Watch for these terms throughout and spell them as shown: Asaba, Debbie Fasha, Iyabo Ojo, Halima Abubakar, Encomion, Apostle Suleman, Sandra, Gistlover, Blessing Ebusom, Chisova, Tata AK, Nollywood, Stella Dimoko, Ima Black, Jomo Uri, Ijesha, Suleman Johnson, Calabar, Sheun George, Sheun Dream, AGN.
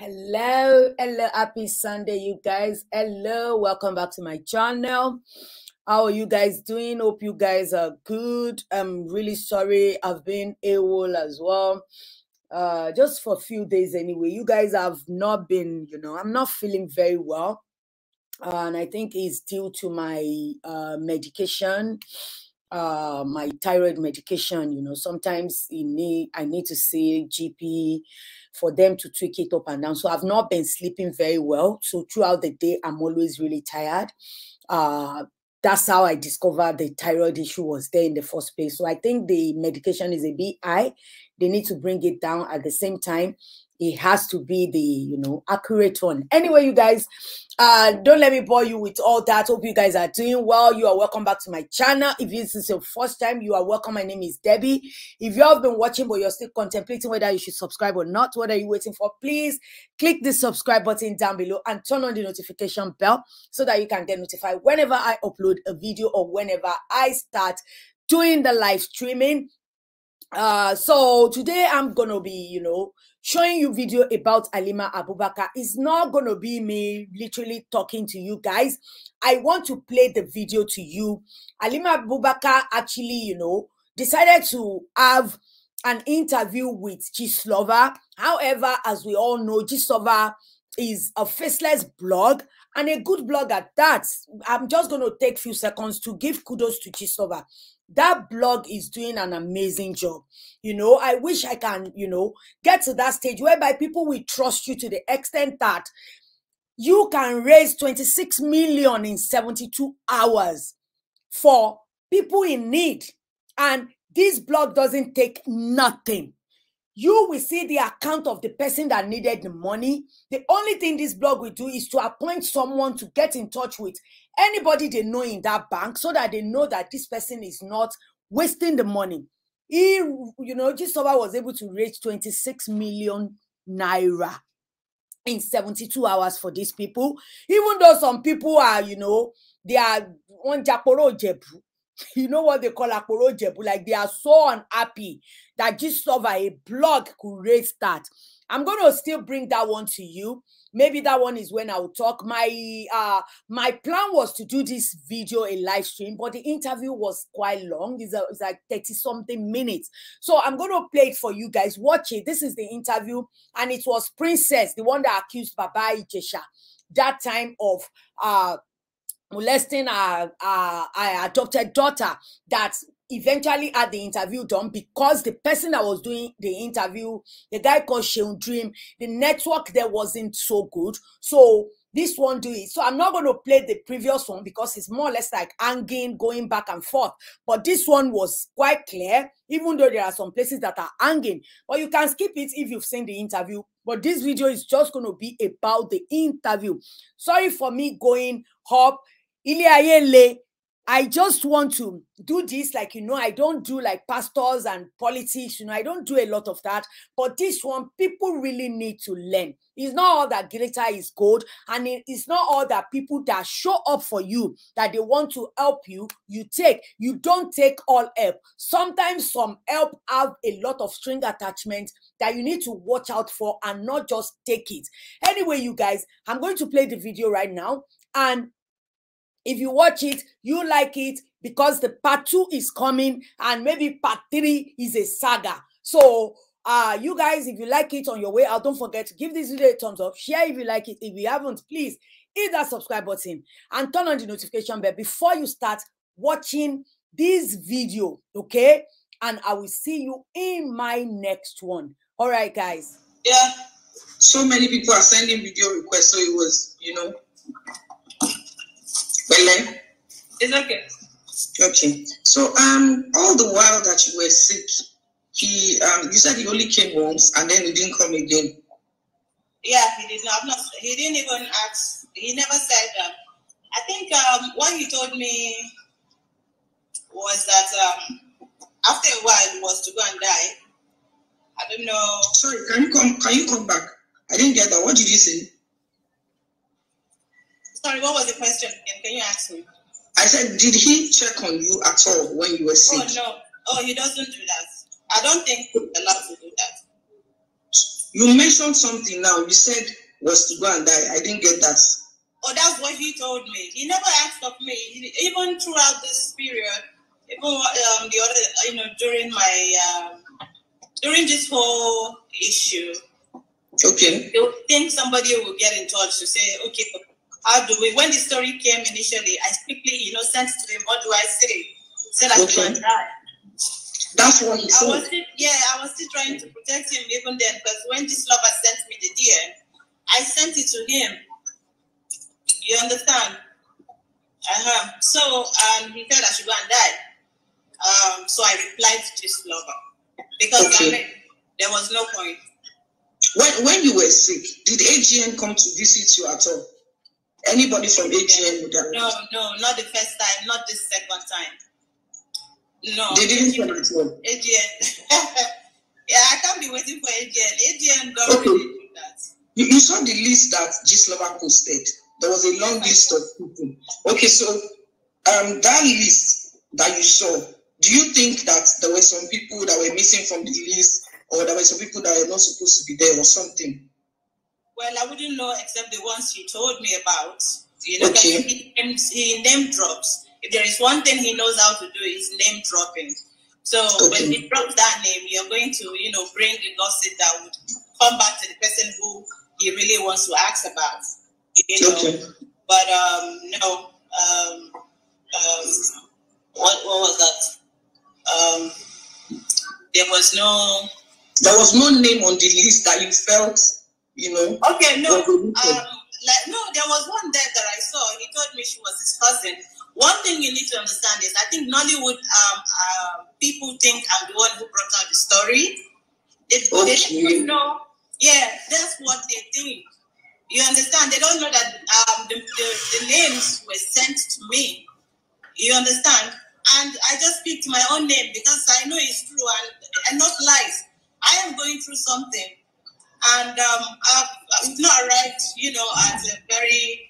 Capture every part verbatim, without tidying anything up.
Hello, hello, happy Sunday, you guys. Hello, welcome back to my channel. How are you guys doing? Hope you guys are good. I'm really sorry I've been AWOL as well, uh just for a few days anyway. You guys have not been, you know, I'm not feeling very well, uh, and I think it's due to my uh medication, uh my thyroid medication. You know, sometimes you need I need to see G P for them to tweak it up and down. So I've not been sleeping very well, so throughout the day I'm always really tired. Uh that's how I discovered the thyroid issue was there in the first place. So I think the medication is a bit high. They need to bring it down. At the same time, it has to be the, you know, accurate one. Anyway, you guys, uh, don't let me bore you with all that. Hope you guys are doing well. You are welcome back to my channel. If this is your first time, you are welcome. My name is Debbie. If you have been watching, but you're still contemplating whether you should subscribe or not, what are you waiting for? Please click the subscribe button down below and turn on the notification bell so that you can get notified whenever I upload a video or whenever I start doing the live streaming. Uh, so today I'm going to be, you know, showing you video about Halima Abubakar. It's not going to be me literally talking to you guys. I want to play the video to you. Halima Abubakar actually, you know, decided to have an interview with Gistlover. However, as we all know, Gistlover is a faceless blog, and a good blog at that. I'm just going to take a few seconds to give kudos to Chisova. That blog is doing an amazing job. You know, I wish I can, you know, get to that stage whereby people will trust you to the extent that you can raise twenty-six million in seventy-two hours for people in need. And this blog doesn't take nothing. You will see the account of the person that needed the money. The only thing this blog will do is to appoint someone to get in touch with anybody they know in that bank so that they know that this person is not wasting the money. He, you know, Chisova was able to raise twenty-six million naira in seventy-two hours for these people. Even though some people are, you know, they are on Japoro Jebu. You know what they call Akoro Jebu, like they are so unhappy that Gistlover, a blog, could raise that. I'm going to still bring that one to you. Maybe that one is when I'll talk. My uh, my plan was to do this video a live stream, but the interview was quite long. It's, a, it's like thirty something minutes. So I'm going to play it for you guys. Watch it. This is the interview, and it was Princess, the one that accused Baba Ijesha that time of... uh. molesting our, our, our adopted daughter, that eventually had the interview done because the person that was doing the interview, the guy called Sheun Dream, the network there wasn't so good. So this one do it. So I'm not going to play the previous one because it's more or less like hanging, going back and forth. But this one was quite clear, even though there are some places that are hanging. But you can skip it if you've seen the interview. But this video is just going to be about the interview. Sorry for me going up. I just want to do this, like, you know, I don't do like pastors and politics, you know, I don't do a lot of that. But this one, people really need to learn. It's not all that glitter is gold, and it's not all that people that show up for you, that they want to help you, you take. You don't take all help. Sometimes some help have a lot of string attachment that you need to watch out for and not just take it. Anyway, you guys, I'm going to play the video right now, and if you watch it, you like it, because the part two is coming, and maybe part three is a saga. So uh you guys, if you like it on your way out, don't forget to give this video a thumbs up, share if you like it. If you haven't, please hit that subscribe button and turn on the notification bell before you start watching this video, okay? And I will see you in my next one. All right, guys. Yeah, so many people are sending video requests, so it was, you know. Well, it's okay. Okay. So um, all the while that you were sick, he um, you said he only came once, and then he didn't come again. Yeah, he did not. Not he didn't even ask. He never said. Um, I think um, what he told me was that um, after a while he was to go and die. I don't know. Sorry, can you come? Can you come back? I didn't get that. What did you say? Sorry, what was the question again? Can you ask me? I said, did he check on you at all when you were sick? Oh, no. Oh, he doesn't do that. I don't think he's allowed to do that. You mentioned something now. You said was to go and die. I didn't get that. Oh, that's what he told me. He never asked of me. He, even throughout this period, even um, the other, you know, during my um, during this whole issue. Okay. They would think somebody will get in touch to say, okay, how do we? When the story came initially, I quickly, you know, sent to him, what do I say? Said I okay. Go die. That's what he said. I was still, yeah, I was still trying to protect him even then, because when this lover sent me the D M, I sent it to him. You understand? Uh-huh. So um, he said I should go and die. Um, so I replied to this lover because okay. I mean, there was no point. When when you were sick, did A G N come to visit you at all? Anybody from A G N? Would have... No, no, not the first time, not the second time. No, they didn't come at all. A G N. Yeah, I can't be waiting for A G N. A G N don't okay. really do that. You, you saw the list that Gistlover posted. There was a long list of people. Okay, so um, that list that you saw, do you think that there were some people that were missing from the list? Or there were some people that were not supposed to be there or something? Well, I wouldn't know except the ones you told me about. You know, okay. he, he name drops. If there is one thing he knows how to do, is name dropping. So okay. when he drops that name, you're going to, you know, bring the gossip that would come back to the person who he really wants to ask about. You know? Okay. But um, no. Um, um, what, what was that? Um, there was no... There was no name on the list that you felt, you know. Okay, no, um, like no, there was one there that I saw. He told me she was his cousin. One thing you need to understand is, I think Nollywood um, uh, people think I'm the one who brought out the story. They, okay. they don't know. Yeah, that's what they think. You understand? They don't know that um, the, the, the names were sent to me. You understand? And I just picked my own name because I know it's true and, and not lies. I am going through something, and um, I've, I've not arrived, you know, at a very,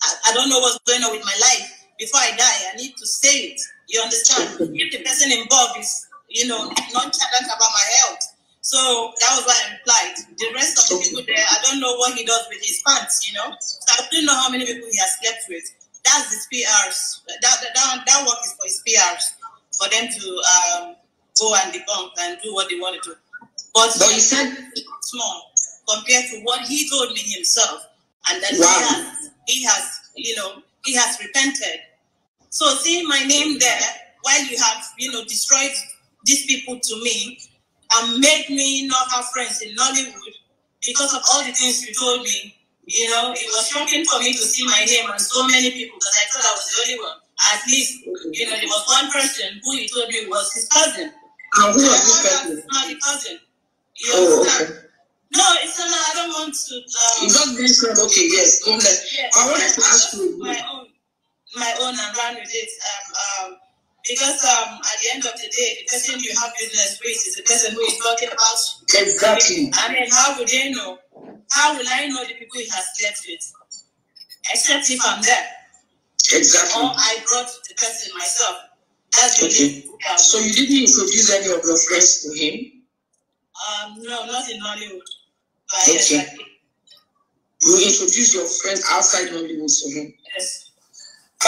I, I don't know what's going on with my life. Before I die, I need to say it. You understand? If the person involved is, you know, nonchalant about my health. So that was what I replied. The rest of the people there, I don't know what he does with his pants, you know. So I don't know how many people he has slept with. That's his P Rs. That, that, that, that work is for his P Rs, for them to um, go and debunk and do what they want to do. But, but he said small compared to what he told me himself, and that wow. he, has, he has, you know, he has repented. So seeing my name there, while you have, you know, destroyed these people to me and made me not have friends in Nollywood because of all the things you told me, you know, it was shocking for me to see my name and so many people because I thought I was the only one. At least, you know, there was one person who he told me was his cousin. And who was his cousin? You oh, okay. No, it's not. I don't want to. Um, Not this one. Okay, yes. Okay. Yeah, I wanted to ask you my own, my own, and run with it. Um, um, because um, at the end of the day, the person you have business with is the person who is talking about. Exactly. I mean, how would they know? How will I know the people he has slept with? Except if I'm there. Exactly. Or I brought the person myself. That's okay. The so you didn't introduce any of your friends to him. Um, no, not in Nollywood. Okay. Yes, I you introduce your friends outside Nollywood to him. Yes.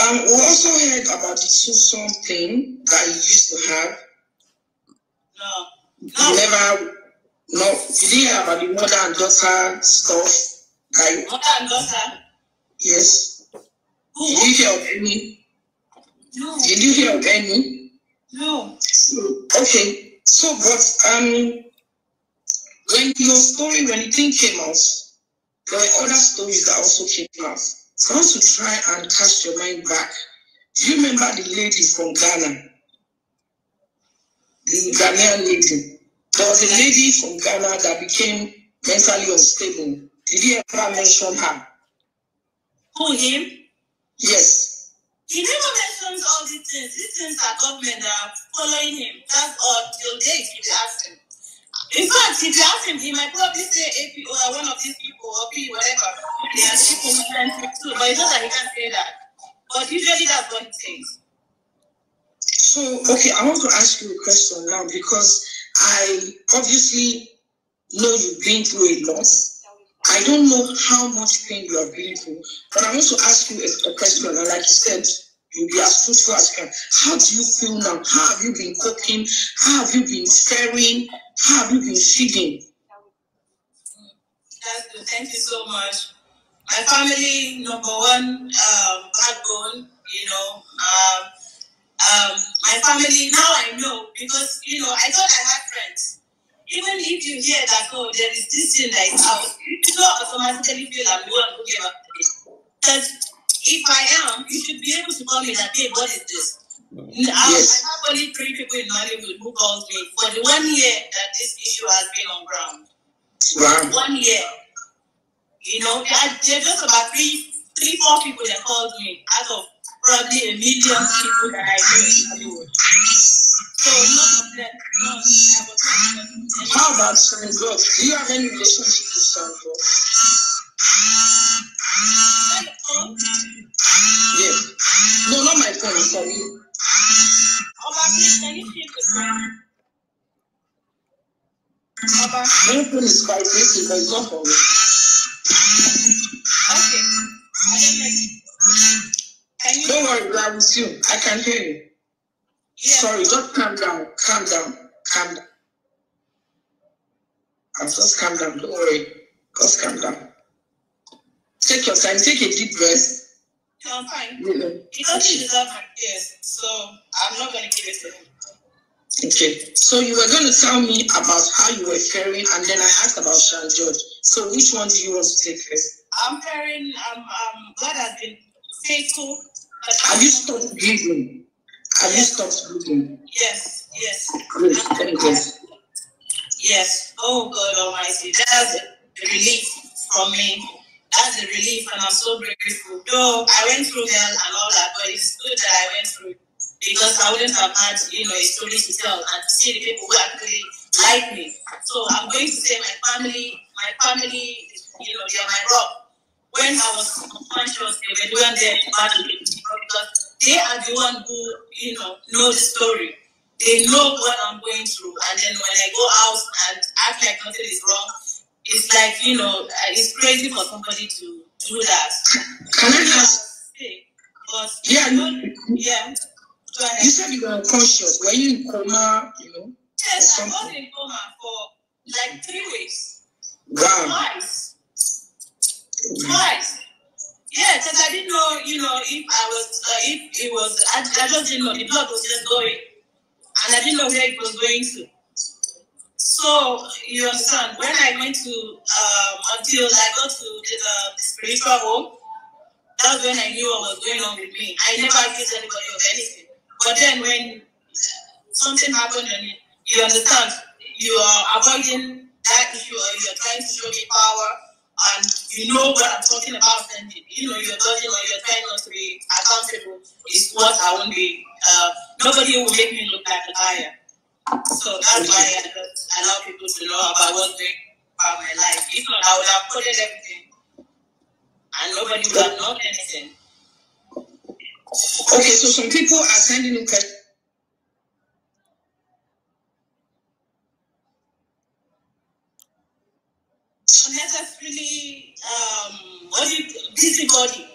Um, we also heard about the Susan thing that you used to have. No. no. You never, no, you didn't hear about the mother and daughter stuff. Like, mother and daughter? Yes. Who? Did you hear of any? No. Did you hear of any? No. Okay. So, but, um, when your story, when the thing came out, there were other stories that also came out. So I want to try and cast your mind back. Do you remember the lady from Ghana? The Ghanaian lady. There was a lady from Ghana that became mentally unstable. Did you ever mention her? Who, him? Yes. He never mentions all these things. These things are government that are following him. That's all. Till date, you ask him. In fact, if you ask him, he might probably say A P O or one of these people or P, whatever. They are people who can speak too, but it's not that he can't say that. But usually that's what he says. So, okay, I want to ask you a question now because I obviously know you've been through a loss. I don't know how much pain you have been through, but I want to ask you a, a question. And like you said, you'll be as truthful as you can. How do you feel now? How have you been coping? How have you been faring? How have you been feeding? Thank you so much. My family, number one, um, backbone, you know. Um, um, my family, now I know, because, you know, I thought I had friends. Even if you hear that, oh, there is this thing that is out, you don't automatically feel I'm the one who gave up. Because if I am, you should be able to call me that, hey, what is this? Yes. I have only three people in Nollywood who called me for the one year that this issue has been on ground. Wow. One year. You know, there are just about three, three, four people that called me out of probably a million people that I knew. So none of them, none, I was not even. How about Sandra? Do you have any relationship with Sandra? My phone? Yeah. No, not my phone, it's for you. Oba, please, can you speak with me? Oba, my phone is quite busy, but it's not for me. Okay. Can you... Don't worry, I'm with you. I can hear you. Yeah. Sorry, just calm down. Calm down. Calm down. I'm just calm down. Don't worry. Just calm down. Take your time. Take a deep breath. No, I'm fine. You know. He doesn't deserve my tears, so I'm not going to give it to him. Okay. So you were going to tell me about how you were faring, and then I asked about Sean George. So which one do you want to take first? I'm hearing, um, um, God has been faithful. But have you stopped giving? Have yes. you stopped giving? Yes, yes. Good, thank you. Yes, oh God Almighty, that's a relief from me. That's a relief, and I'm so grateful. Though I went through hell and all that, but it's good that I went through it, because I wouldn't have had, you know, a story to tell and to see the people who actually like me. So I'm going to say my family, my family, you know, they are my rock. When I was conscious, they were doing their battle, because they are the one who, you know, know the story. They know what I'm going through, and then when I go out and act like nothing is wrong, it's like, you know, it's crazy for somebody to do that. Can I ask? But yeah, you, yeah. Go ahead. You said you were conscious. Were you in coma? You know? Yes, I was in coma for like three weeks. Wow. Twice. Twice, yeah, because I didn't know, you know, if I was, uh, if it was, I, I just didn't know, the blood was just going, and I didn't know where it was going to. So, you understand, when I went to, um, until I got to the, uh, the spiritual home, that's when I knew what was going on with me. I never accused anybody of anything. But then when something happened, and you, you understand, you are avoiding that issue, or you are trying to show me power, and you know what I'm talking about, and you know you're dodging or you're trying not to be accountable, is what I won't be. Uh, nobody will make me look like a liar. So that's why I just allow people to know about what's going on about my life. If not, I would have put in everything, and nobody would have known anything. Okay, so some people are sending in questions. Unnecessarily, um, what do you, busybody.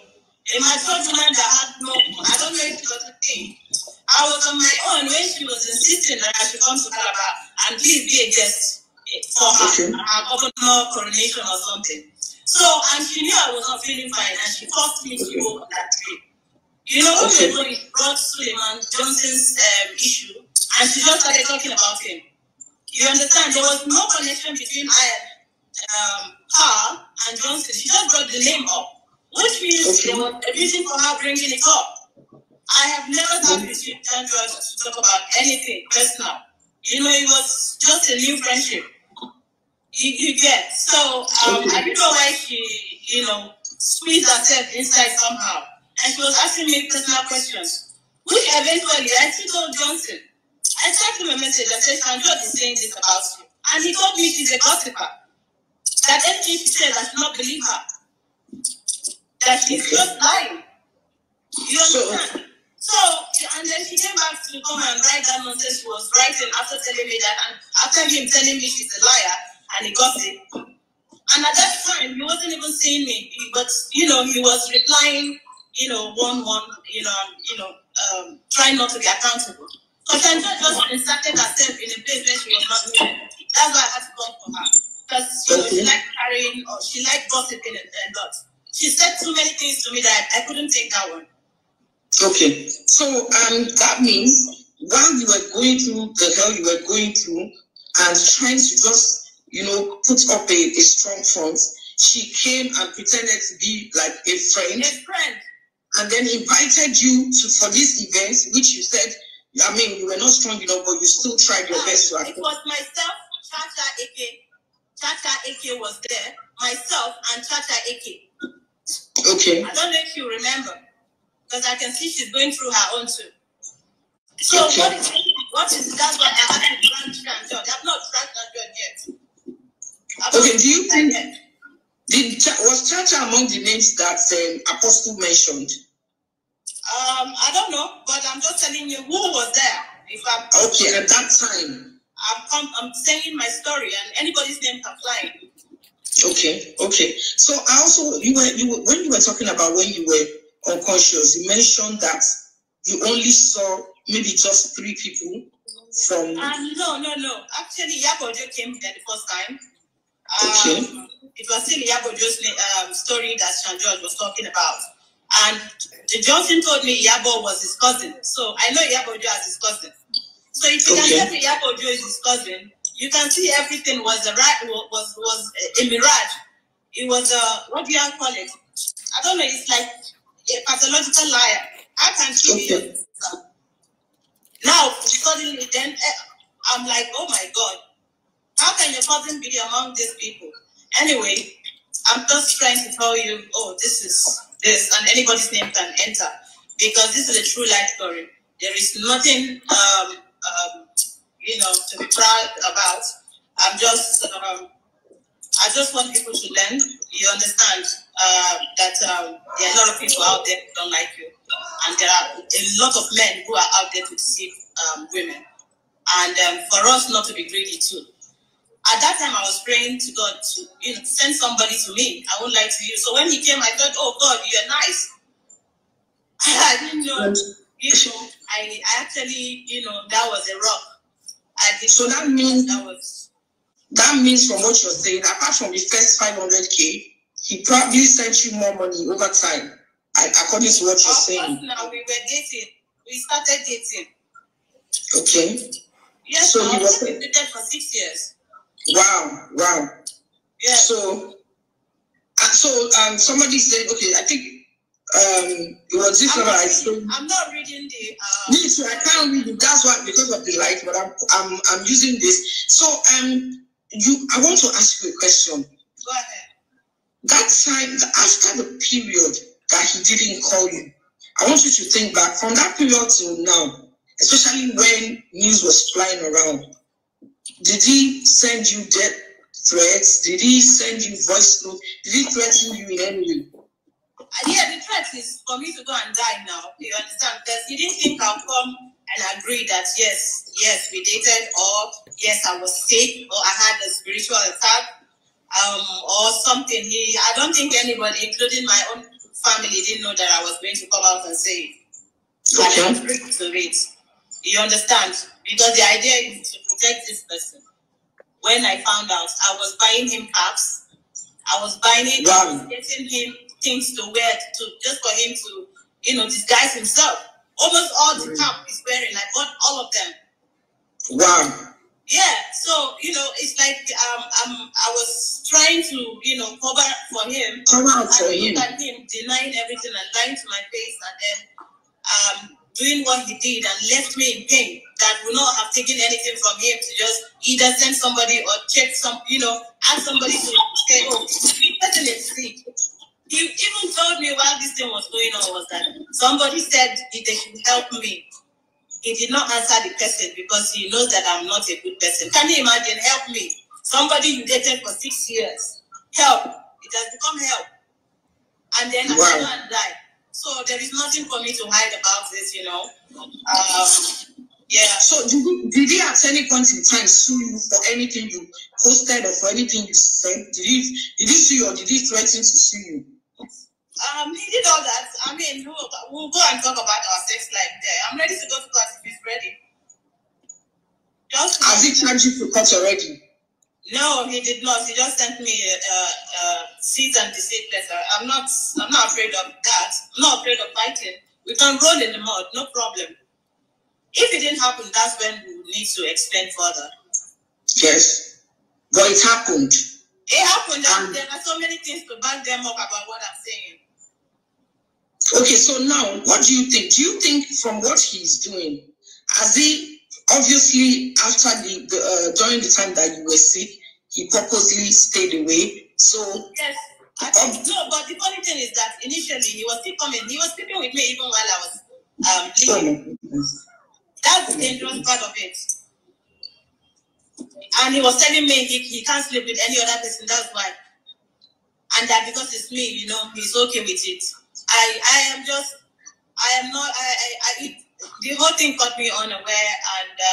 And my third woman that had no, I don't know if it was a thing. I was on my own when she was insisting that I should come to Calabar and please be a guest for her, okay. her governor coronation or something. So, and she knew I was not feeling fine, and she forced me to go on that trip. You know, okay. when it brought Suleman Johnson's um, issue, and she just started talking about him. You understand? There was no connection between I and Um, her and Johnson. She just brought the name up, which means okay. there was a reason for her bringing it up. I have never sat mm-hmm. with you and George to talk about anything personal. You know, it was just a new friendship. You, you get so um, okay. I don't know why she, you know, squeezed herself inside somehow, and she was asking me personal questions, which eventually I told Johnson. I sent him a message that said, "Sandra is saying this about you," and he told me she's a gossiper. That anything she says, I should not believe her. That she's okay. just lying. You understand? So, so, and then she came back to come and write that nonsense she was writing after telling me that, and after him telling me she's a liar, and he got it. And at that time, he wasn't even seeing me, but, you know, he was replying, you know, one, one, you know, you know, um, trying not to be accountable. Because Sandra just inserted herself in a place where she was not doing it. That's why I had to call for her. Because, you know, she liked carrying, or she liked gossiping a lot. She said too many things to me that I couldn't take that one. Okay, so um, that means while you were going through the hell you were going through and trying to just, you know, put up a, a strong front, she came and pretended to be like a friend. A friend. And then invited you to for this event, which you said, I mean, you were not strong enough, but you still tried your no, best to act. It was myself, Tata A K. Tata A K was there, myself and Tata A K. Okay. I don't know if you remember. Because I can see she's going through her own too. So okay. what is what is that's what I have to branch and judge. I've not branched and judged yet. I've okay, do you think did was Chacha among the names that um, Apostle mentioned? Um, I don't know, but I'm just telling you who was there. If I'm okay at that time. I'm I'm saying my story, and anybody's name can fly. Okay, okay. So I also you were you were, when you were talking about when you were unconscious, you mentioned that you only saw maybe just three people from. Um, no, no, no. Actually, Iyabo Ojo came there the first time. Um, okay. It was still Iyabo Ojo's um, story that Sheun George was talking about. And Johnson told me Iyabo was his cousin. So I know Iyabo Ojo as his cousin. So if you okay. can tell me Iyabo Ojo is his cousin, you can see everything was a, was, was a mirage. It was a, what do you call it? I don't know, it's like a pathological liar. I can't see okay. it. Now, suddenly, then I'm like, oh my God, how can your cousin be among these people? Anyway, I'm just trying to tell you, oh, this is this, and anybody's name can enter because this is a true life story. There is nothing, um, um, you know, to be proud about. I'm just, um, I just want people to learn. You understand uh, that um, there are a lot of people out there who don't like you, and there are a lot of men who are out there to deceive um, women, and um, for us not to be greedy too. At that time, I was praying to God to you know, send somebody to me. I would like to you. So when he came, I thought, oh God, you're nice. I didn't know. You know, I, I actually, you know, that was a rock. I did so that means that was. That means from what you're saying, apart from the first five hundred K, he probably sent you more money over time, according to what you're saying. Now we were dating. We started dating. Okay. Yes, so he was dating for six years. Wow, wow. Yeah. So, so um, somebody said, okay, I think um, it was this one I said. I'm not reading the. Um, me too. I can't read it. That's why because of the light, but I'm I'm I'm using this. So um. You, I want to ask you a question. Go ahead. That time, after the period that he didn't call you, I want you to think back from that period till now, especially when news was flying around. Did he send you death threats? Did he send you voice notes? Did he threaten you in any way? Yeah, the threat is for me to go and die now. You understand? Because he didn't think I'll come and agree that yes, yes, we dated, or yes, I was sick, or I had a spiritual attack, um, or something. He, I don't think anybody, including my own family, didn't know that I was going to come out and say it. Okay. I agreed to it. You understand? Because the idea is to protect this person. When I found out, I was buying him caps. I was buying him, wow. I was getting him things to wear to just for him to, you know, disguise himself. Almost all the cap is wearing, like all, all of them. Wow. Yeah, so, you know, it's like um, um, I was trying to, you know, cover for him. Cover for him. Look at him denying everything and lying to my face and then um, doing what he did and left me in pain. That would not have taken anything from him to just either send somebody or check some, you know, ask somebody to say, oh, let him sleep. He even told me while this thing was going on was that somebody said they should help me. He did not answer the person because he knows that I'm not a good person. Can you imagine? Help me. Somebody you dated for six years. Help. It has become help. And then I wow. can't die. So there is nothing for me to hide about this, you know. Um, yeah. So did he, did he at any point in time sue you for anything you posted or for anything you said? Did he, did he sue you or did he threaten to sue you? Um, he did all that. I mean, we'll, we'll go and talk about our sex life there. I'm ready to go to class if he's ready. Just Has he charged you for court already? No, he did not. He just sent me a, a, a cease and desist letter. I'm not, I'm not afraid of that. I'm not afraid of fighting. We can roll in the mud, no problem. If it didn't happen, that's when we need to explain further. Yes, but it happened. It happened, and um, there are so many things to back them up about what I'm saying. Okay, so now, what do you think? Do you think from what he's doing, as he obviously after the, the uh, during the time that you were sick, he purposely stayed away? So yes, I think um, no. But the funny thing is that initially he was still coming, he was sleeping with me even while I was um leaving. Oh, that's the dangerous part of it. And he was telling me he, he can't sleep with any other person, that's why. And that because it's me, you know, he's okay with it. I I am just, I am not, I, I, I it, the whole thing caught me unaware, and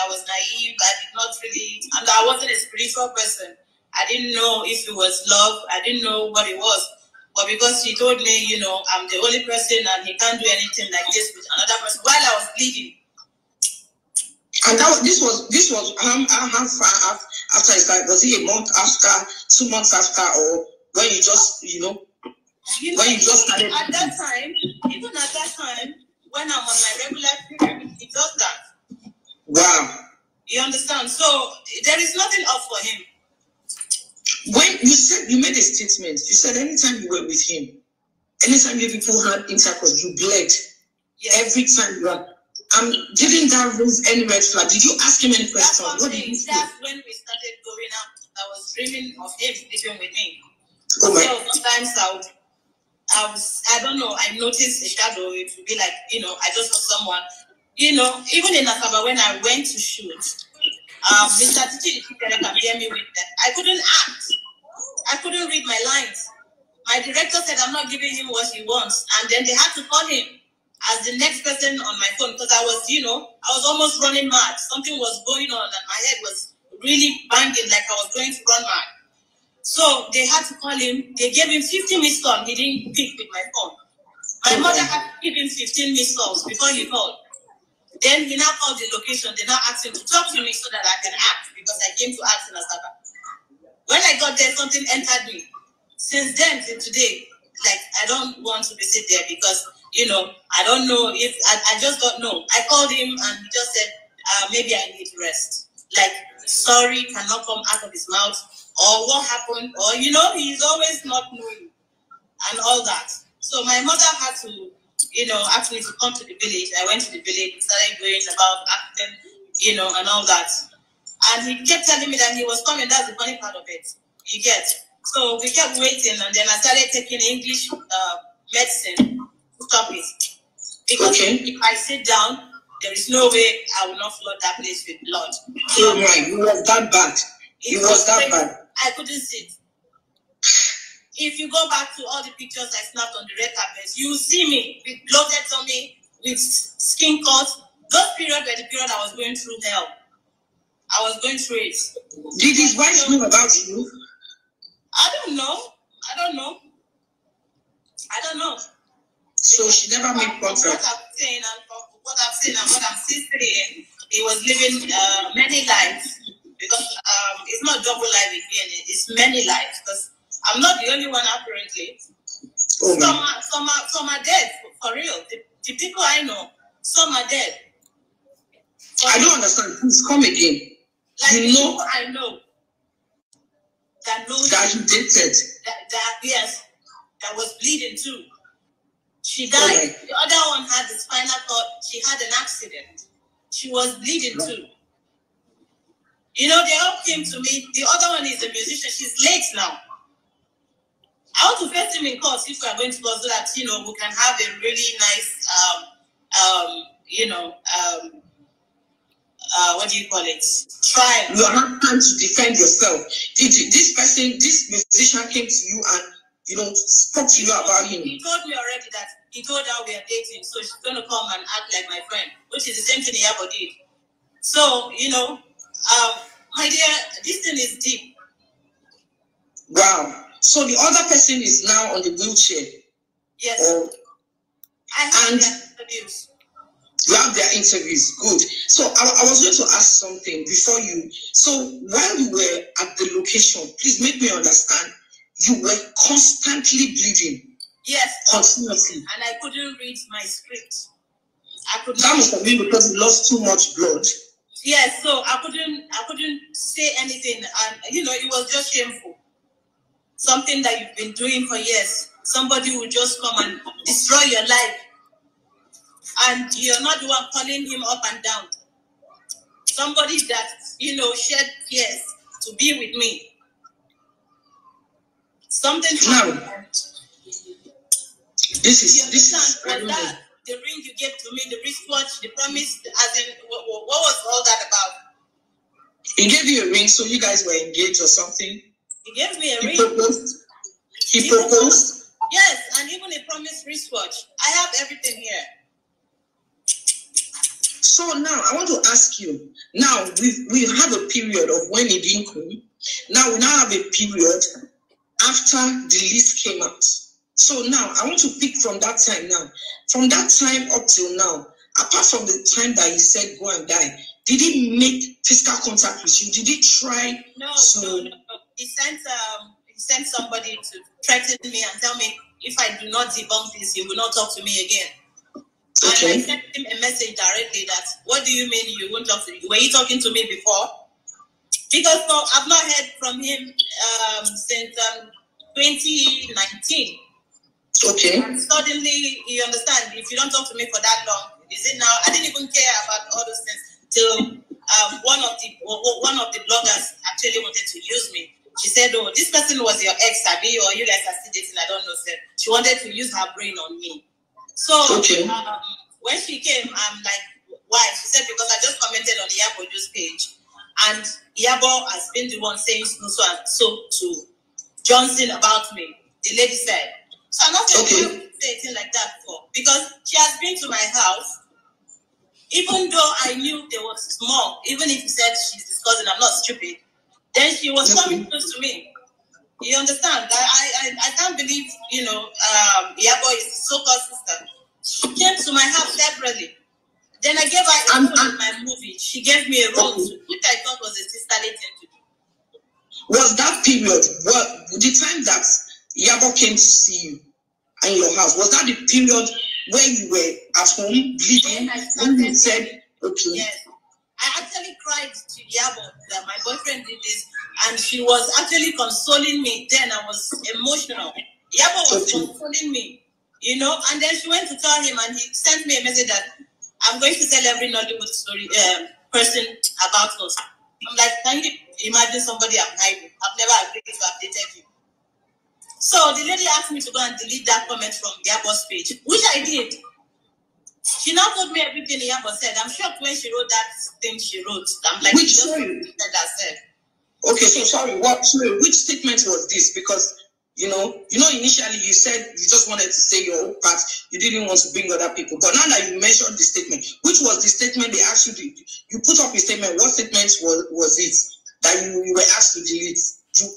I was naive. I did not really, and I wasn't a spiritual person. I didn't know if it was love, I didn't know what it was. But because he told me, you know, I'm the only person and he can't do anything like this with another person while I was bleeding. And that, this was this was um, how far after it started? Was it a month after, two months after, or when you just you know you when know, you just started? At that time, even at that time, when I'm on my regular period, he does that. Wow. You understand? So there is nothing up for him. When you said you made a statement, you said anytime you were with him, anytime you people had intercourse, you bled. Yes. Every time you are. Um, didn't that raise any red flag? Did you ask him any questions? That's, what did you That's when we started going out. I was dreaming of him sleeping with me. Oh my. So sometimes I would, I was, I don't know, I noticed a shadow. It would be like, you know, I just saw someone. You know, even in Asaba, when I went to shoot, um, Mister Titi can hear me with that. I couldn't act. I couldn't read my lines. My director said, I'm not giving him what he wants. And then they had to call him as the next person on my phone, because I was, you know, I was almost running mad. Something was going on and my head was really banging like I was going to run mad. So they had to call him. They gave him fifteen missed calls. He didn't pick with my phone. My mother had to give him fifteen missed calls before he called. Then he now called the location. They now asked him to talk to me so that I can act, because I came to act in Asaba. When I got there, something entered me. Since then to today, like, I don't want to visit there because, you know, I don't know if, I, I just don't know. I called him and he just said, uh, maybe I need rest. Like, sorry cannot come out of his mouth, or what happened, or, you know, he's always not knowing and all that. So my mother had to, you know, actually to come to the village. I went to the village, started going about acting, you know, and all that. And he kept telling me that he was coming. That's the funny part of it. You get. So we kept waiting, and then I started taking English uh, medicine. Stop it. Because okay. If I sit down, there is no way I will not flood that place with blood. Oh my, it was that bad. It, it was, was that bad. I couldn't sit. If you go back to all the pictures I snapped on the red carpet, you see me with blood that's on me, with skin cuts. Those periods were the period I was going through hell. I was going through it. Did his wife know about you? I don't know. I don't know. I don't know. So she never made contact. What I've seen and what I've seen and what I'm seeing, he was living uh, many lives, because um, it's not double life again. It's many lives, because I'm not the only one apparently. Oh, some, are, some, are, some are dead for real. The, the people I know, some are dead. For I don't real. understand. Please come again. Like you know, people I know that knows that you did that. That yes, that was bleeding too. She died. Okay. The other one had the spinal cord. She had an accident. She was bleeding too. You know, they all came to me. The other one is a musician. She's late now. I want to face him in court if we are going to court, so that, you know, we can have a really nice, um, um, you know, um, uh, what do you call it? Trial. You are not trying to defend yourself. Did you, this person, this musician came to you and, you know, spoke to you about him. He told me already that he told her we are dating, so she's going to come and act like my friend, which is the same thing Iyabo did. So, you know, um, my dear, this thing is deep. Wow. So the other person is now on the wheelchair. Yes. Oh. I have their interviews. You have their interviews. Good. So I, I was going to ask something before you. So while you were at the location, please make me understand, you were constantly bleeding. Yes. Continuously. And I couldn't read my script. I could that must have been because you lost too much blood. Yes, so I couldn't I couldn't say anything, and you know, it was just shameful. Something that you've been doing for years. Somebody will just come and destroy your life. And you're not the one calling him up and down. Somebody that, you know, shed tears to be with me. Something happened. No. This is this is and that, the ring you gave to me, the wristwatch, the promise, as in, what, what was all that about? He gave you a ring, so you guys were engaged or something? He gave me a he ring. Proposed. He, he proposed? proposed? Yes, and even a promised wristwatch. I have everything here. So now, I want to ask you, now, we've, we've had a period of when it didn't come. Now, we now have a period after the list came out. So now, I want to pick from that time now. From that time up till now, apart from the time that he said go and die, did he make physical contact with you? Did he try? No, to... no, no. He sent um, he sent somebody to threaten me and tell me if I do not debunk this, he will not talk to me again. Okay. And I sent him a message directly that, what do you mean you won't talk to me? Were you talking to me before? Because no, I've not heard from him um, since um, twenty nineteen. Okay. And suddenly, you understand, if you don't talk to me for that long, is it now? I didn't even care about all those things till um, one of the one of the bloggers actually wanted to use me. She said, "Oh, this person was your ex, Abby, or you guys are still dating? I don't know." Sir. She wanted to use her brain on me. So okay. um, when she came, I'm like, "Why?" She said, "Because I just commented on Iyabo Ojo's page, and Iyabo has been the one saying so and so to Johnson about me." The lady said. So I'm not going okay. to say anything like that before, because she has been to my house, even though I knew there was more, even if you said she's discussing, I'm not stupid, then she was okay. coming close to me. You understand? I I, I can't believe, you know, um, Iyabo is so consistent. She came to my house separately. Then I gave her a role in my movie. She gave me a role, okay. which I thought was a sisterly thing to do. Was that period, well, the time that Iyabo came to see you and your house, was that the period when you were at home bleeding? When you said, okay. Yes. I actually cried to Iyabo that my boyfriend did this, and she was actually consoling me. Then I was emotional. Iyabo was okay. consoling me, you know, and then she went to tell him, and he sent me a message that I'm going to tell every Nollywood story um, person about us. I'm like, can you imagine somebody I'm hiding? I've never agreed to update you. So the lady asked me to go and delete that comment from Iyabo's page, which I did. She now told me everything Iyabo said. I'm shocked when she wrote that thing she wrote. I'm like, which sorry? That said. Okay, so sorry, what? Sorry, which statement was this? Because, you know, you know, initially you said you just wanted to say your own part. You didn't want to bring other people. But now that you mentioned the statement, which was the statement they asked you to, you put up a statement. What statement was, was it that you, you were asked to delete? You,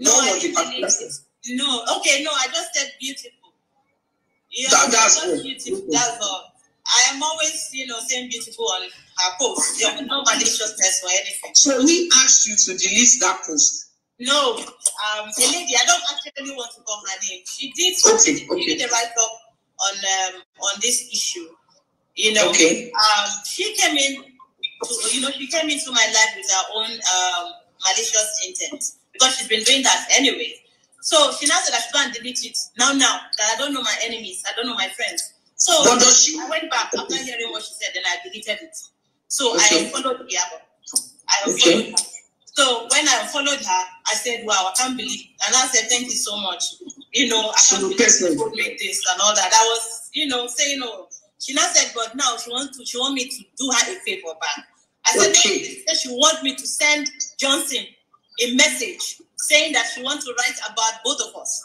no, I didn't delete it. No, okay, no, I just said beautiful. Yeah, that, that's just beautiful. That's all. I am always, you know, saying beautiful on her post. There's no maliciousness or anything. So he asked you to delete that post? No, um, the lady, I don't actually want to call her name. She did, okay, she okay. did a write-up on um, on this issue. You know, okay. um, she came in, to, you know, she came into my life with her own um, malicious intent, because she's been doing that anyway. So she now said I should go and delete it now, now that I don't know my enemies, I don't know my friends. So she, I went back after hearing what she said, and I deleted it. So okay. I followed Iyabo. I unfollowed okay. her. So when I followed her, I said, "Wow, I can't believe." And I said, "Thank you so much. You know, I can't believe person. you made this and all that." I was, you know, saying, "Oh." She now said, "But now she wants to. She wants me to do her a favor back." I said, okay. "No." She wants me to send Johnson a message saying that she wants to write about both of us,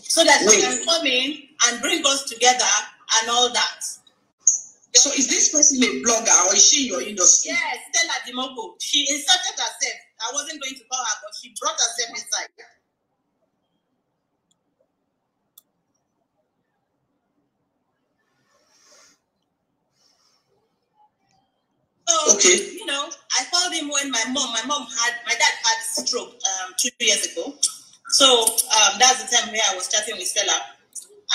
so that Wait. she can come in and bring us together and all that. So is this person a blogger or is she in your industry? Yes, Stella Dimoko. She inserted herself. I wasn't going to call her, but she brought herself inside. So, okay. You know, I called him when my mom, my mom had, my dad had a stroke um, two years ago. So um, that's the time where I was chatting with Stella.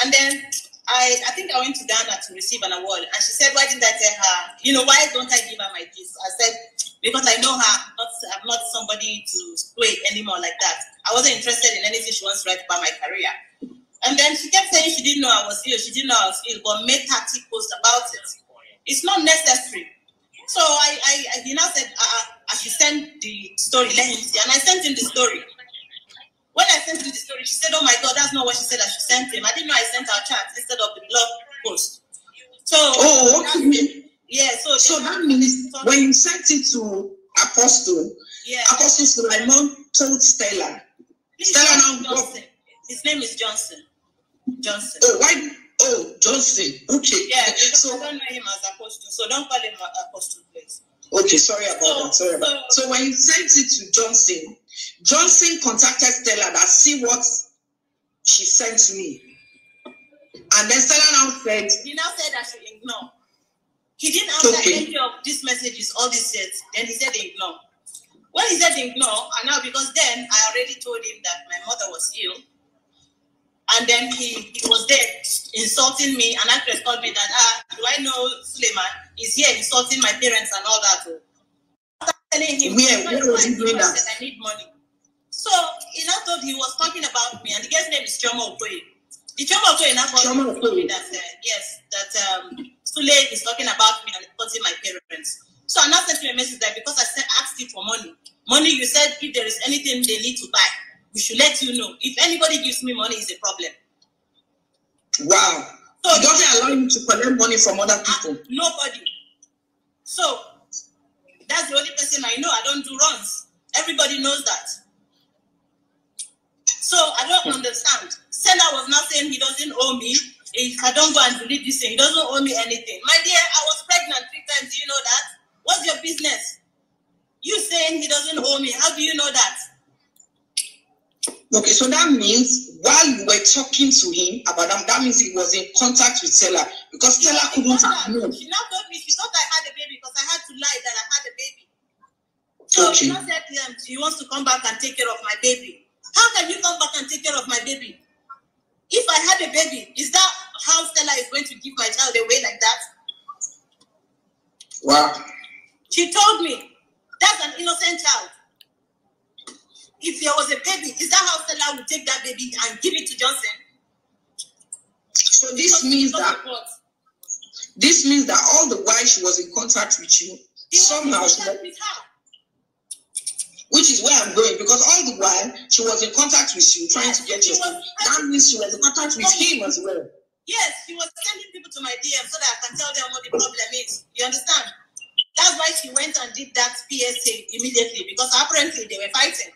And then I, I think I went to Ghana to receive an award. And she said, why didn't I tell her, you know, why don't I give her my kiss? I said, because I know her, not, I'm not somebody to play anymore like that. I wasn't interested in anything she wants to write about my career. And then she kept saying she didn't know I was ill, she didn't know I was ill, but made thirty posts about it. It's not necessary. So I, I, I you know, said, uh, I should send the story, let him see. And I sent him the story. When I sent him the story, she said, oh my God, that's not what she said I should send him. I didn't know I sent her chat instead of the blog post. So, oh, okay. That, yeah, so, so that means when you sent it to Apostle, yeah. Apostle Suleman told Stella. Stella now Johnson. His name is Johnson. Johnson. Oh, why? Oh, Johnson. Okay. Yeah, so I don't know him as Apostle, so don't call him Apostle, please. Okay, sorry about so, that. Sorry about so, so when you sent it to Johnson, Johnson contacted Stella that see what she sent me. And then Stella now said... He now said I should ignore. He didn't answer okay. any of these messages, all these sets. Then he said ignore. When he said ignore, and now because then I already told him that my mother was ill. And then he, he was there insulting me. An actress called me that, ah, do I know Suleman is here insulting my parents and all that. After telling him, yeah, where was he doing that? I need money. So, he now thought he was talking about me. And the girl's name is Jomo Uri. The Jomo Uri now called me that, uh, yes, that um, Sule is talking about me and insulting my parents. So, I now sent him a message that because I said, asked you for money. Money, you said, if there is anything they need to buy, we should let you know. If anybody gives me money, it's a problem. Wow. So he doesn't allow you to collect money from other people. Nobody. So that's the only person I know. I don't do runs. Everybody knows that. So I don't understand. Stella was not saying he doesn't owe me. If I don't go and delete this thing, he doesn't owe me anything. My dear, I was pregnant three times. Do you know that? What's your business? You saying he doesn't owe me. How do you know that? Okay, so that means while you were talking to him about that, that means he was in contact with Stella because Stella couldn't have known. She now told me she thought I had a baby because I had to lie that I had a baby. So okay. She now said um, she wants to come back and take care of my baby. How can you come back and take care of my baby? If I had a baby, is that how Stella is going to give my child away like that? Wow. She told me that's an innocent child. If there was a baby, is that how Stella would take that baby and give it to Johnson? So this because means that this means that all the while she was in contact with you, he somehow, was in contact with her. Which is where I'm going, because all the while she was in contact with you, trying yes, to get you. That means she was in contact with him as well. Yes, she was sending people to my D M so that I can tell them what the problem is. You understand? That's why she went and did that P S A immediately, because apparently they were fighting.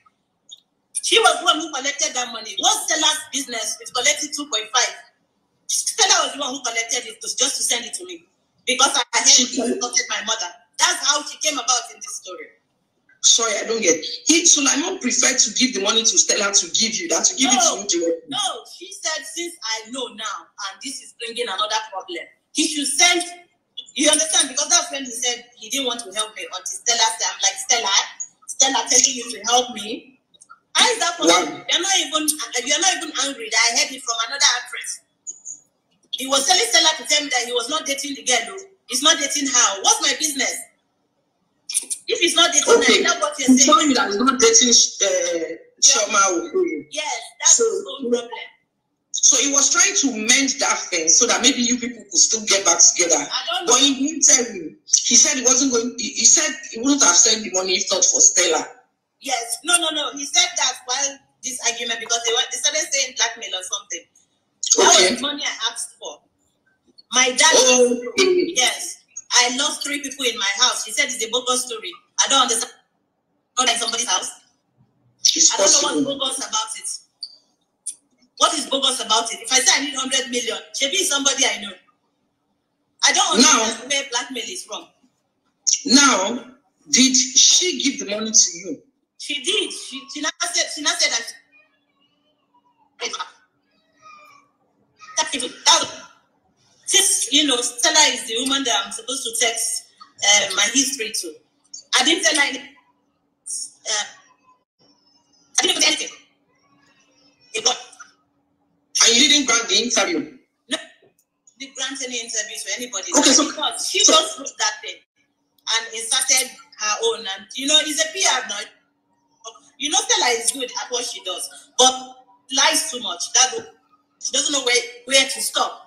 She was the one who collected that money. What's Stella's business with collecting two point five? Stella was the one who collected it to, just to send it to me. Because I had insulted my mother. That's how she came about in this story. Sorry, I don't get it. Suleman preferred to give the money to Stella to give you that, to give no, it to you directly. No, she said, since I know now, and this is bringing another problem, he should send, you understand, because that's when he said he didn't want to help me until Stella said, I'm like, Stella, Stella telling you to help me. How is that possible? You're not even you're not even angry that I heard it from another actress. He was telling Stella to tell me that he was not dating the girl. He's not dating her. What's my business? If he's not dating okay. her, that's what you're saying. Telling me that he's not dating uh, Shoma Uri. Yes, that's so, his own problem. So he was trying to mend that fence so that maybe you people could still get back together. I don't know. But he didn't tell you. He said he wasn't going. He, he said he wouldn't have sent the money if not for Stella. Yes, no, no, no. He said that while this argument, because they, were, they started saying blackmail or something. That okay. was money I asked for. My dad, oh. yes, I lost three people in my house. He said it's a bogus story. I don't understand. Not in somebody's house. It's I don't possible. know what's bogus about it. What is bogus about it? If I say I need one hundred million, maybe it's somebody I know. I don't understand where blackmail is wrong. Now, did she give the money to you? She did. She, she never said. She never said that. That, that, since, you know, Stella is the woman that I'm supposed to text uh, my history to. I didn't tell her anything. Uh, I didn't do anything. It got. And you didn't grant the interview? No, didn't grant any interviews for anybody. Okay, so, because she so, just wrote that thing and inserted her own. And, you know, it's a P R now. You know, Stella is good at what she does, but lies too much. That she doesn't know where, where to stop.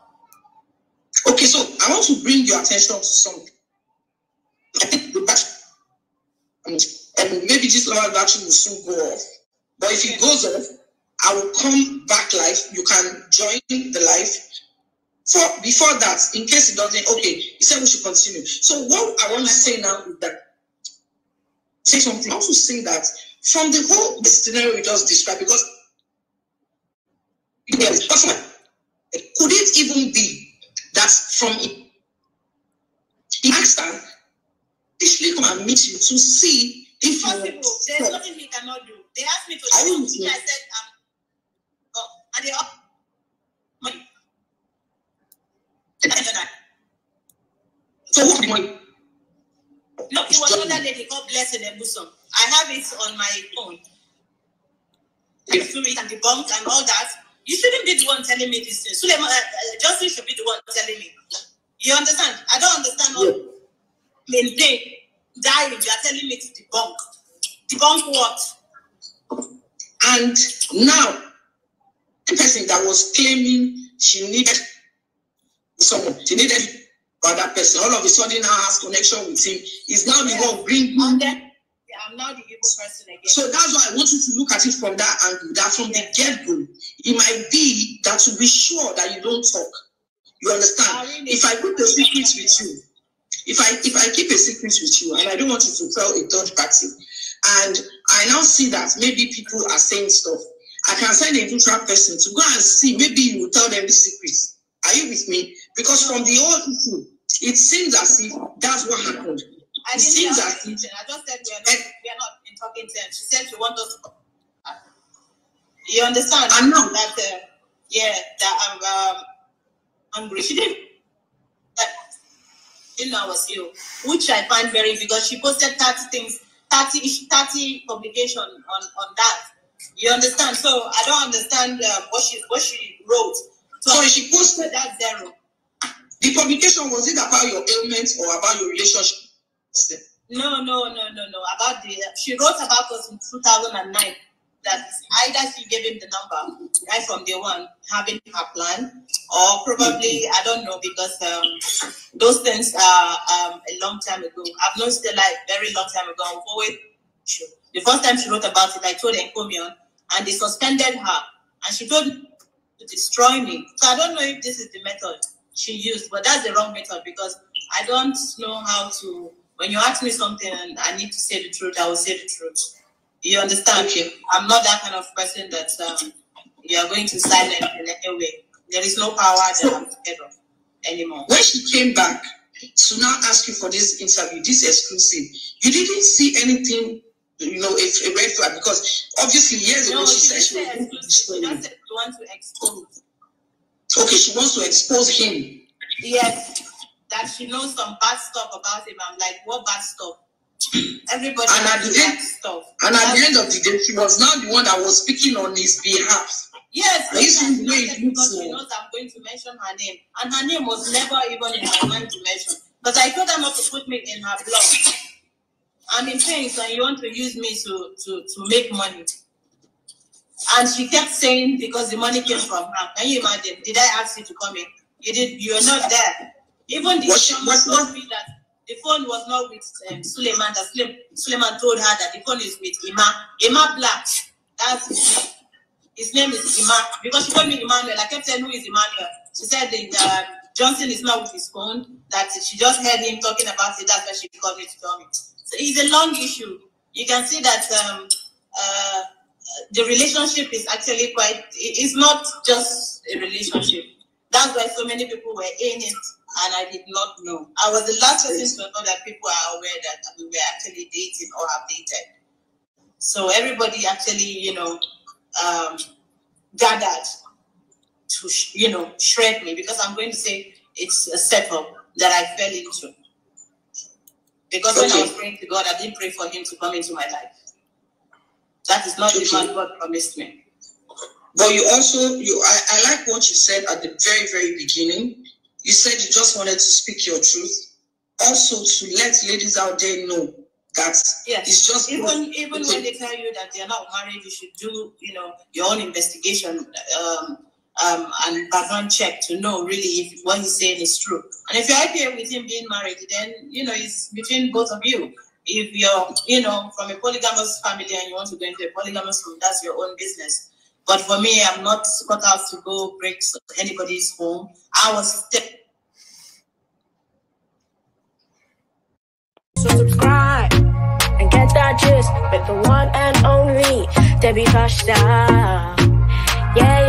Okay, so I want to bring your attention to something. I think the battery, and, and maybe this lower battery will soon go off. But if it goes off, I will come back live. You can join the live. For before that, in case it doesn't, okay, you said we should continue. So what I want to say now is that say something. I want to say that from the whole scenario you just described, because could it even be? That's from it. He asked her, officially come and meet you to see if you. There's nothing he cannot do. They asked me to do something. I said, um, oh, are they up? Money. So what's the money? No, it was another lady called Blessing Ebusom. I have it on my phone. Yeah. And the bunk and all that. You shouldn't be the one telling me this thing. Suleman, uh, Justin should be the one telling me. You understand? I don't understand all. Yeah. Maintain, die, you are telling me to debunk. Debunk what? And now, the person that was claiming she needed someone, she needed other person, all of a sudden now has connection with him, is now the one bringing. I'm now the evil person again. So that's why I want you to look at it from that angle, that from yeah. the get-go, it might be that to be sure that you don't talk. You understand? I really if I put a secret with you, if I if I keep a secret with you, and I don't want you to tell a third party, and I now see that maybe people are saying stuff, I can send a neutral person to go and see, maybe you will tell them the secret. Are you with me? Because from the old people, it seems as if that's what happened. I didn't say that. I just said we are not, we are not in talking terms. She said she wants us to. You understand? I know that. Uh, yeah, that I'm um, angry. She didn't. That you know, I was ill, which I find very because she posted thirty things, thirty, thirty publication on on that. You understand? So I don't understand uh, what she what she wrote. So, so she posted that zero. The publication was it about your ailments or about your relationship? No, no, no, no, no. About the she wrote about us in two thousand and nine. That either she gave him the number right from day one, having her plan, or probably I don't know because um, those things are um, a long time ago. I've known Stella a very long time ago. I've always the first time she wrote about it, I told Encomion, and they suspended her, and she told me to destroy me. So I don't know if this is the method she used, but that's the wrong method because I don't know how to. When you ask me something and I need to say the truth, I will say the truth. You understand? Okay. I'm not that kind of person that um, you are going to silence in any way. There is no power that so, I'm scared of anymore. When she came back to now ask you for this interview, this exclusive, you didn't see anything, you know, a, a red flag because obviously years no, ago she, she said she would do this story. She just said she wants to expose. Okay, she wants to expose him. Yes. That she knows some bad stuff about him. I'm like, what bad stuff? Everybody and at the end, bad stuff. And at the end of the day, she was not the one that was speaking on his behalf. Yes, yes. Because she knows I'm going to mention her name. And her name was never even in my mind to mention. But I told her not to put me in her blog. I'm in things and you want to use me to, to, to make money. And she kept saying, because the money came from her. Can you imagine? Did I ask you to come in? You did. You're not there. Even the someone told me that the phone was not with um, Suleman. That Suleman told her that the phone is with Ima. Ima Black. That's his, his name is Ima. Because she called me Emmanuel. I kept saying, who is Emmanuel? She said that uh, Johnson is not with his phone. That she just heard him talking about it. That's why she called me to tell me. So it's a long issue. You can see that um, uh, the relationship is actually quite... It's not just a relationship. That's why so many people were in it, and I did not know. I was the last person to know that people are aware that we were actually dating or have dated. So everybody actually, you know, um, gathered to, you know, shred me, because I'm going to say it's a setup that I fell into. Because okay. when I was praying to God, I didn't pray for him to come into my life. That is not okay. the man God promised me. But you also, you, I, I like what you said at the very, very beginning. You said you just wanted to speak your truth. Also to let ladies out there know that yes. it's just... Even what, even when they tell you that they're not married, you should do, you know, your own investigation um, um, and background check to know really if what he's saying is true. And if you're okay with him being married, then, you know, it's between both of you. If you're, you know, from a polygamous family and you want to go into a polygamous home, that's your own business. But for me, I'm not cut out to go break anybody's home. I was still. So subscribe and get that gist with the one and only Debbie Fasha. Yeah.